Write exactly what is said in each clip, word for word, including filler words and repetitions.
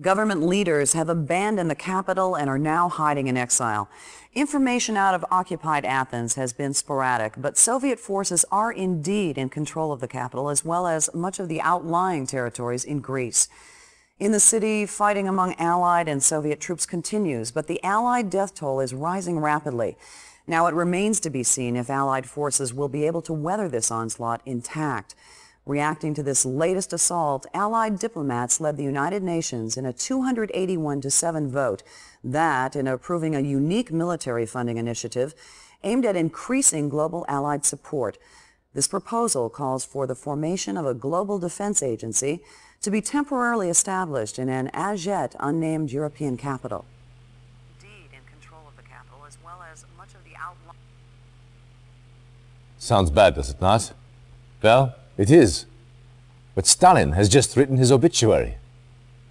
Government leaders have abandoned the capital and are now hiding in exile. Information out of occupied Athens has been sporadic, but Soviet forces are indeed in control of the capital as well as much of the outlying territories in Greece. In the city, fighting among Allied and Soviet troops continues, but the Allied death toll is rising rapidly. Now it remains to be seen if Allied forces will be able to weather this onslaught intact. Reacting to this latest assault, Allied diplomats led the United Nations in a two hundred eighty-one to seven vote, that in approving a unique military funding initiative aimed at increasing global Allied support. This proposal calls for the formation of a global defense agency to be temporarily established in an as yet unnamed European capital. Indeed, in control of the capital as well as much of the outline. Sounds bad, does it not? Well, it is, but Stalin has just written his obituary.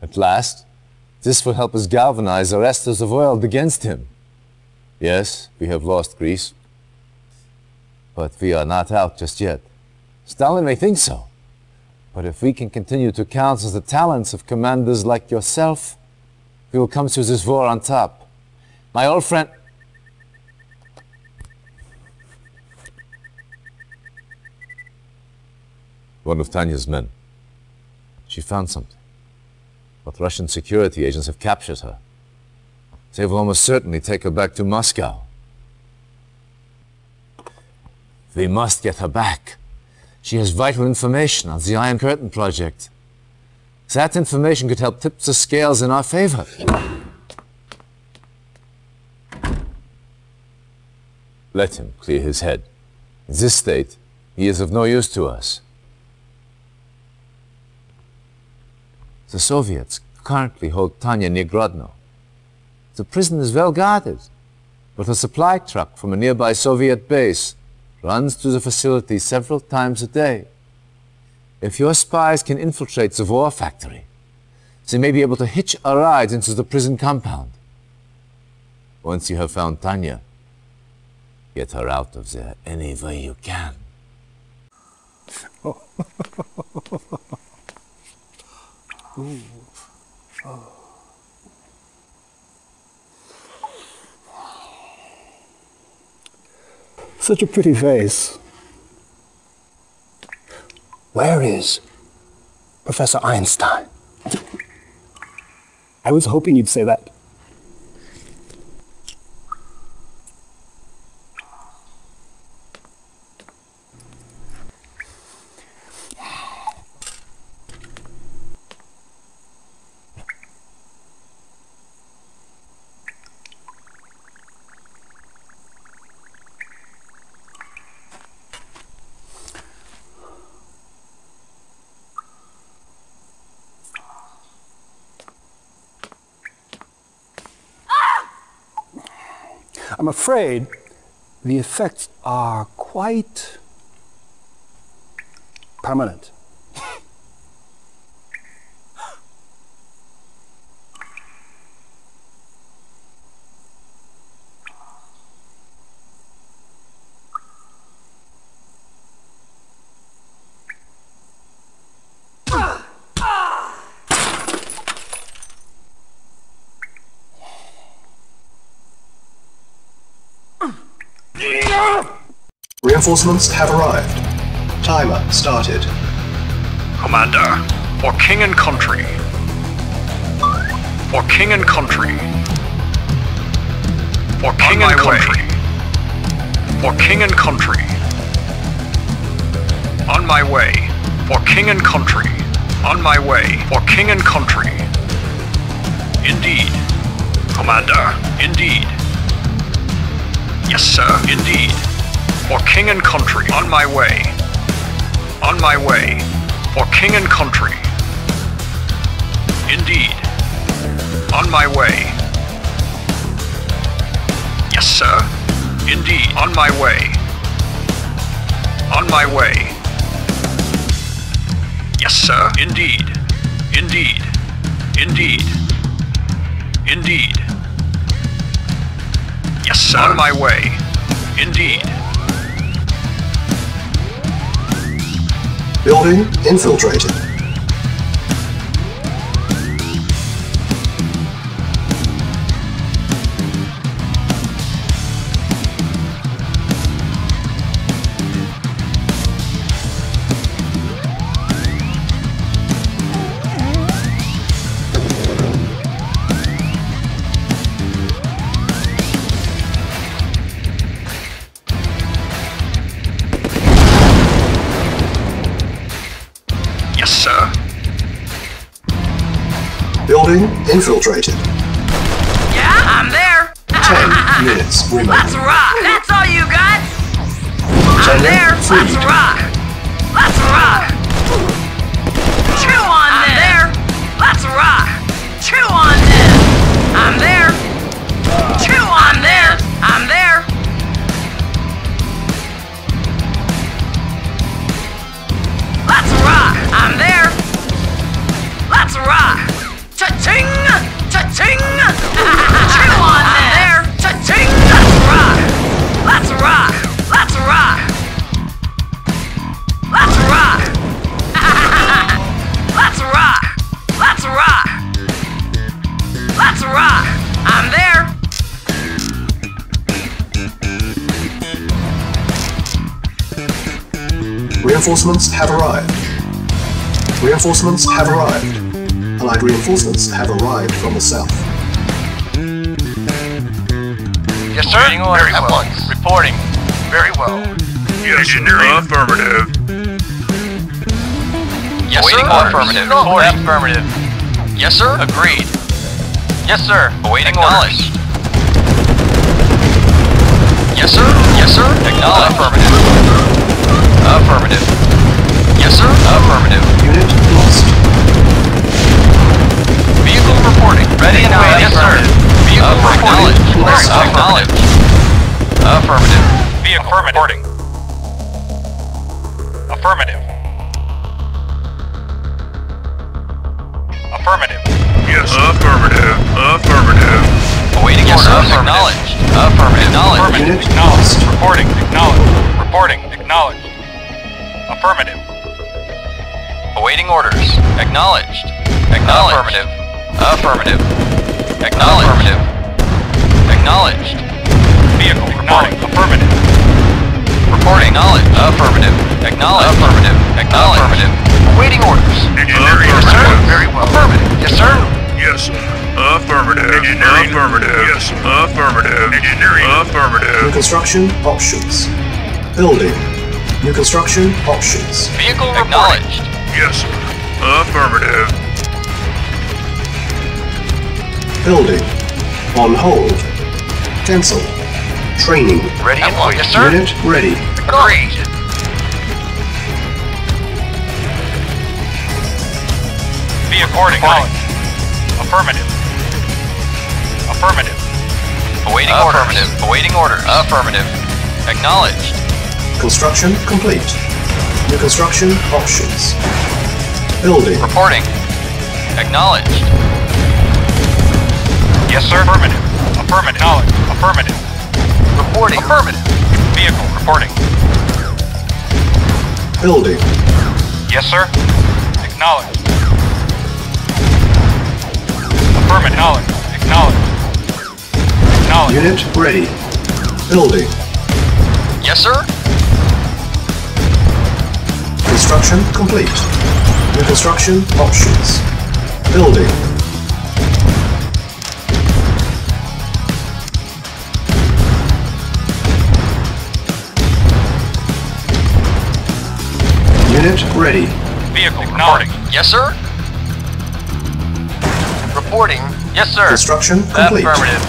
At last, this will help us galvanize the rest of the world against him. Yes, we have lost Greece, but we are not out just yet. Stalin may think so, but if we can continue to counter the talents of commanders like yourself, we will come through this war on top. My old friend... One of Tanya's men. She found something, but Russian security agents have captured her. They will almost certainly take her back to Moscow. We must get her back. She has vital information on the Iron Curtain project. That information could help tip the scales in our favor. Let him clear his head. In this state, he is of no use to us. The Soviets currently hold Tanya near Grodno. The prison is well guarded, but a supply truck from a nearby Soviet base runs through the facility several times a day. If your spies can infiltrate the war factory, they may be able to hitch a ride into the prison compound. Once you have found Tanya, get her out of there any way you can. Ooh. Oh. Such a pretty face. Where is Professor Einstein? I was hoping you'd say that. I'm afraid the effects are quite permanent. Reinforcements have arrived. Timer started. Commander, for king and country. For king and country. For king and country. For king and country. On my way. For king and country. On my way. For king and country. Indeed. Commander, indeed. Yes, sir, indeed. For king and country, on my way. On my way, for king and country. Indeed, on my way. Yes, sir, indeed, on my way. On my way. Yes, sir, indeed, indeed, indeed, indeed. Yes, sir, on my way, indeed. Building infiltrated. Building infiltrated. Yeah, I'm there. Ten minutes remaining. Let's rock. That's all you got. I'm there. Let's rock. Let's rock. Chew on this. I'm there. Let's rock. Chew on this. I'm there. Chew on this. I'm there. Let's rock. I'm there. Let's rock. Cha-ching! Cha-ching! Chew on this. There. Cha-ching! Let's rock. Let's rock. Let's rock. Let's rock. Let's rock. Let's rock. Let's rock. I'm there. Reinforcements have arrived. Reinforcements have arrived. Allied reinforcements have arrived from the south. Yes, sir. Very well. Reporting. Very well. Yes, engineering. Affirmative. Yes, sir. Affirmative. Reporting. Affirmative. Yes, sir. Agreed. Yes, sir. Awaiting orders. Yes, sir. Yes, sir. Acknowledged. Affirmative. Affirmative. Yes, sir. Affirmative. Unit lost. Vehicle reporting. Ready and waiting. Yes, sir. Vehicle reporting. Acknowledged. Affirmative. Vehicle reporting. Affirmative. Affirmative. Yes. Affirmative. Affirmative. Awaiting orders. Acknowledged. Affirmative. Acknowledged. Acknowledged. Reporting. Acknowledged. Reporting. Acknowledged. Affirmative. Awaiting orders. Acknowledged. Acknowledged. Affirmative. Affirmative. Acknowledged. Affirmative. Acknowledged. Vehicle reporting. Affirmative. Reporting. Acknowledged. Affirmative. Acknowledged. Affirmative. Acknowledged. Affirmative. Awaiting orders. Engineering. Yes, sir. Very well. Affirmative. Yes, sir. Yes. Affirmative. Engineering. Affirmative. Yes. Affirmative. Engineering. Affirmative. New construction options. Building. New construction options. Vehicle acknowledged. Yes. Affirmative. Building. On hold. Cancel. Training. Ready and waiting, sir. Unit ready. Agreed. Be according. Affirmative. Affirmative. Awaiting orders. Affirmative. Awaiting orders. Affirmative. Acknowledged. Construction complete. New construction options. Building. Reporting. Acknowledged. Yes, sir. Affirmative. Affirmative. Knowledge. Affirmative. Reporting. Affirmative. Vehicle reporting. Building. Yes, sir. Acknowledge. Affirmative. Knowledge. Acknowledge. Acknowledge. Unit ready. Building. Yes, sir. Construction complete. New construction options. Building. Unit ready. Vehicle reporting. Yes, sir. Reporting. Yes, sir. Construction complete. Affirmative.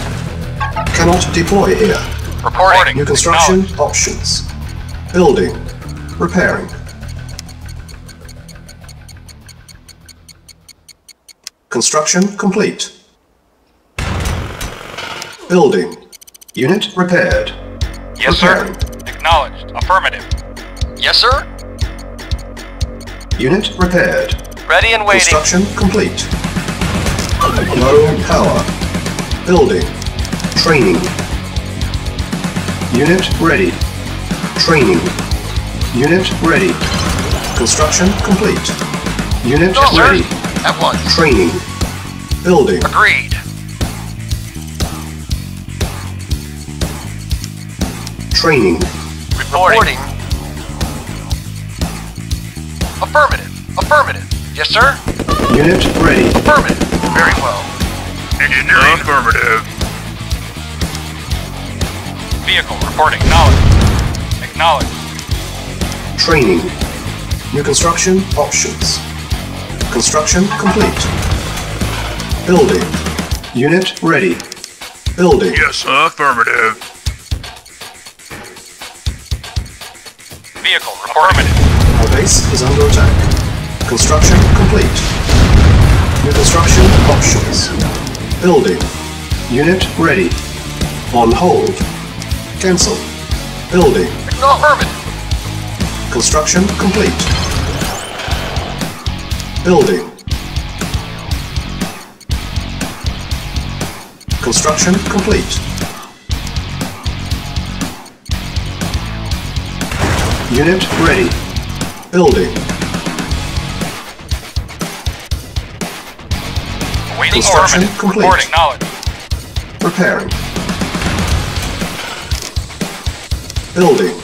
Cannot deploy here. Reporting. New construction options. Building. Repairing. Construction complete. Building. Unit repaired. Yes, repairing. Sir. Acknowledged. Affirmative. Yes, sir. Unit repaired. Ready and waiting. Construction complete. Low power. Building. Training. Unit ready. Training. Unit ready. Construction complete. Unit yes, ready. Sir. At once. Training. Building. Agreed. Training. Reporting. Reporting. Affirmative. Affirmative. Yes, sir. Unit ready. Affirmative. Very well. Engineering. Affirmative. Vehicle reporting. Knowledge. Acknowledged. Training. New construction options. Construction complete. Building. Unit ready. Building. Yes, affirmative. Vehicle, affirmative. Our base is under attack. Construction complete. New construction options. Building. Unit ready. On hold. Cancel. Building. Affirmative. Construction complete. Building. Construction complete. Unit ready. Building. Waiting construction order. Complete. Reporting knowledge. Preparing. Building.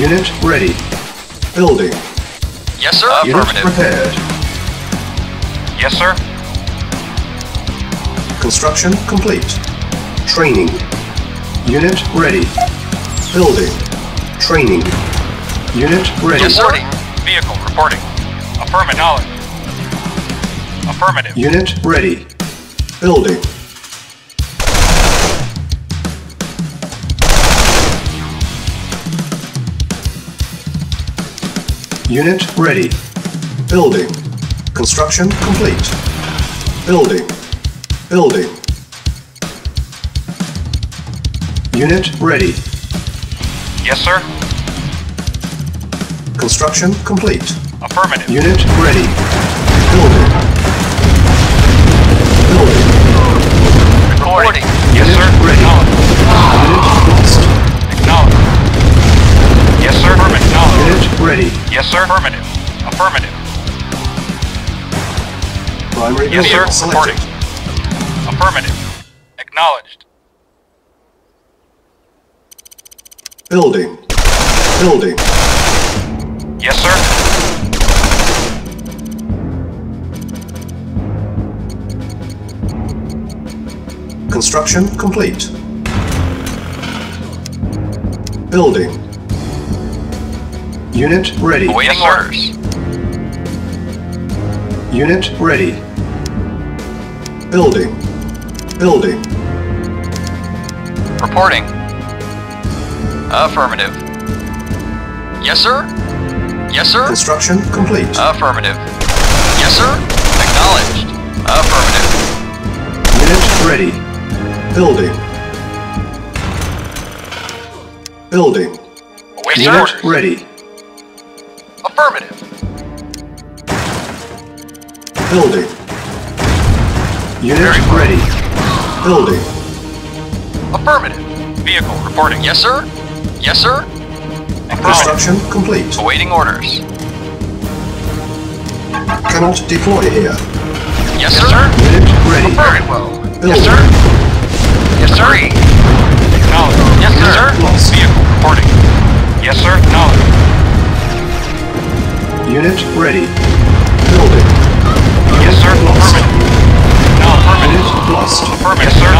Unit ready. Building. Yes, sir. Unit prepared. Yes, sir. Construction complete. Training. Unit ready. Building. Training. Unit ready. Reporting. Vehicle reporting. Affirmative. Knowledge. Affirmative. Unit ready. Building. Unit ready. Building. Construction complete. Building. Building. Unit ready. Yes, sir. Construction complete. Affirmative. Unit ready. Building. Building. Recording. Yes, sir. Ready. Unit lost. Acknowledged. Yes, sir. Affirmative. Unit ready. Yes, sir. Affirmative. Affirmative. Primary yes, sir. Selected. Recording. Affirmative. Acknowledged. Building. Building. Yes, sir. Construction complete. Building. Unit ready. Awaiting orders. Unit ready. Building. Building. Reporting. Affirmative. Yes, sir. Yes, sir. Construction complete. Affirmative. Yes, sir. Acknowledged. Affirmative. Unit ready. Building. Building. Awaiting Unit orders. Ready. Affirmative. Building. Unit ready. ready. Building. Affirmative. Vehicle reporting. Yes, sir. Yes, sir. Construction complete. Awaiting orders. Cannot deploy here. Yes, sir. Unit ready. Very well. Building. Yes, sir. Yes, sir. Acknowledged. Yes, sir. Lost. Vehicle reporting. Yes, sir. Acknowledged. Unit ready. Building. Yes, sir. Affirmative. Unit lost. Affirmative, sir.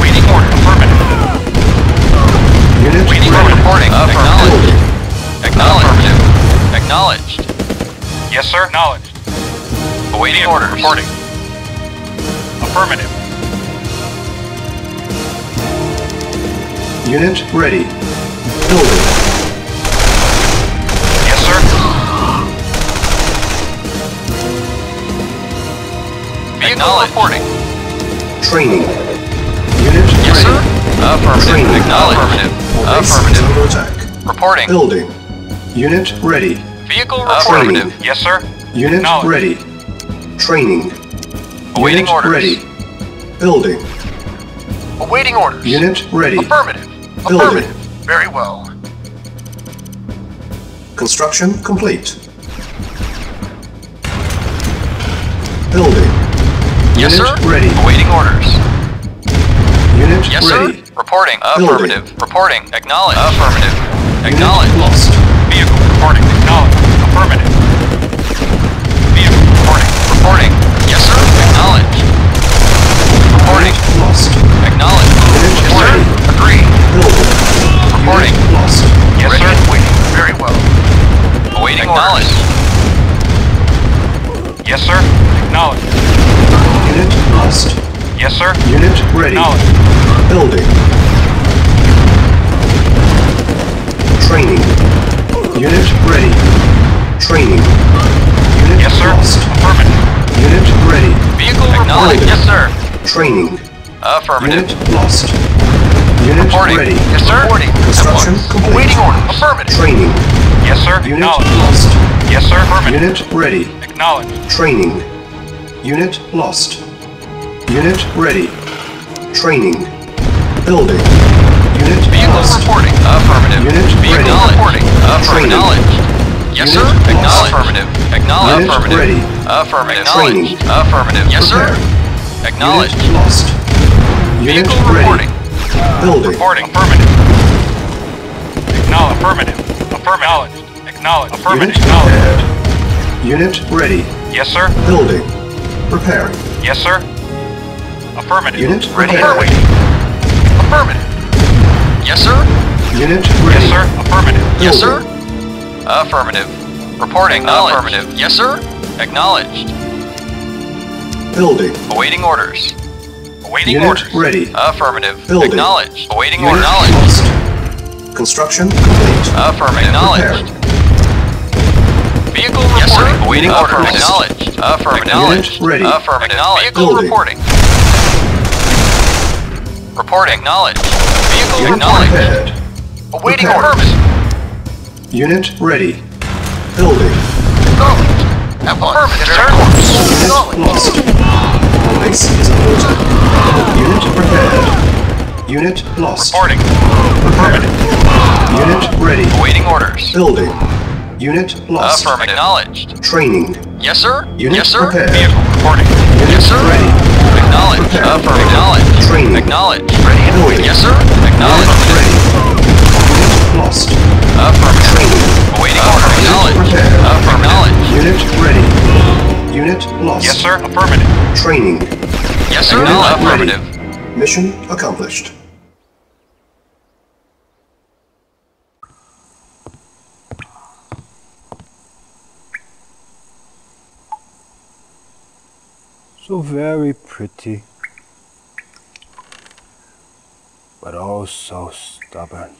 Waiting order. Affirmative. Unit waiting order. Reporting. Acknowledged. Acknowledged. Acknowledged. Yes, sir. Acknowledged. Awaiting order. Reporting. Affirmative. Unit ready. Building. Yes, sir. Acknowledged. Reporting. Training. Unit yes, ready. Sir. Affirmative. Training. Acknowledged. Affirmative. Affirmative. Attack. Reporting. Building. Unit ready. Vehicle reporting. Yes, sir. Unit ready. Training. Awaiting Unit orders. Ready. Building. Awaiting orders. Unit ready. Affirmative. Building. Affirmative. Very well. Construction complete. Building. Yes, sir. Ready. Awaiting orders. Unit yes, ready. Sir. Reporting. Affirmative. Building. Reporting. Acknowledged. Affirmative. Acknowledged. Unit lost. Vehicle reporting. Acknowledged. Affirmative. Vehicle reporting. Reporting. Yes, sir. Acknowledged. Reporting. Unit lost. Acknowledged. Unit yes, ready. Sir. Agree. Building. Reporting. Unit lost. Yes, ready. Sir. Waiting. Very well. Awaiting orders. Yes, sir. Acknowledged. Unit Yes, sir. Unit ready. Knowledge. Building. Training. Unit ready. Training. Unit yes, sir. Lost. Affirmative. Unit ready. Vehicle reporting. Yes, sir. Training. Affirmative. Unit lost. Unit reporting. Ready. Yes, sir. Reporting. Construction complete. Awaiting order. Affirmative. Training. Yes, sir. Unit lost. Yes, sir. Affirmative. Unit ready. Acknowledged. Training. Unit lost. Unit ready. Training. Building. Unit vehicle lost. Reporting. Affirmative. Unit vehicle ready. Reporting. Affirmative. Acknowledged. Yes, unit sir. Acknowledged. Affirmative. Acknowledged. Unit affirmative. Ready. Affirmative. Training. Affirmative. Yes, sir. Prepare. Acknowledged. Unit lost. Unit vehicle ready. Reporting. Building. Reporting. Affirmative. Acknowledged. Affirmative. Acknowledged. Acknowledged. Affirmative. Acknowledged. Unit ready. Yes, sir. Building. Preparing. Yes, sir. Affirmative. Unit ready. Affirmative. Affirmative. Yes, sir. Unit ready. Yes, sir. Affirmative. Building. Yes, sir. Affirmative. Reporting. Affirmative. Yes, sir. Acknowledged. Building. Awaiting orders. Awaiting Unit orders. Ready. Affirmative. Building. Acknowledged. Awaiting orders. Acknowledged. Construction complete. Affirmative. Acknowledged. Vehicle yes, reporting. Sir. Awaiting order. Acknowledged. Affirmative. Acknowledged. Ready. Affirmative. Vehicle Building. Reporting. Reporting. Acknowledged. Vehicle Unit acknowledged. Prepared. Awaiting orders. Unit ready. Building. Acknowledged. Affirmative. Unit lost. Base is important. Unit prepared. Unit lost. Reporting. Affirmative. Unit ready. Awaiting orders. Building. Unit lost. Affirmative. Acknowledged. Training. Yes, sir. Unit yes, sir. Prepared. Vehicle reporting. Unit yes, sir. Ready. Acknowledged. Prepared. Affirmative. Acknowledged. Training. Acknowledged. Ready and waiting. Yes, sir. Acknowledged. Unit ready. Unit lost. Affirmative. Training. Awaiting order. Acknowledged. Prepared. Acknowledged. Unit ready. Unit lost. Yes, sir. Affirmative. Training. Yes, sir. No. Affirmative. Ready. Mission accomplished. So very pretty, but also stubborn.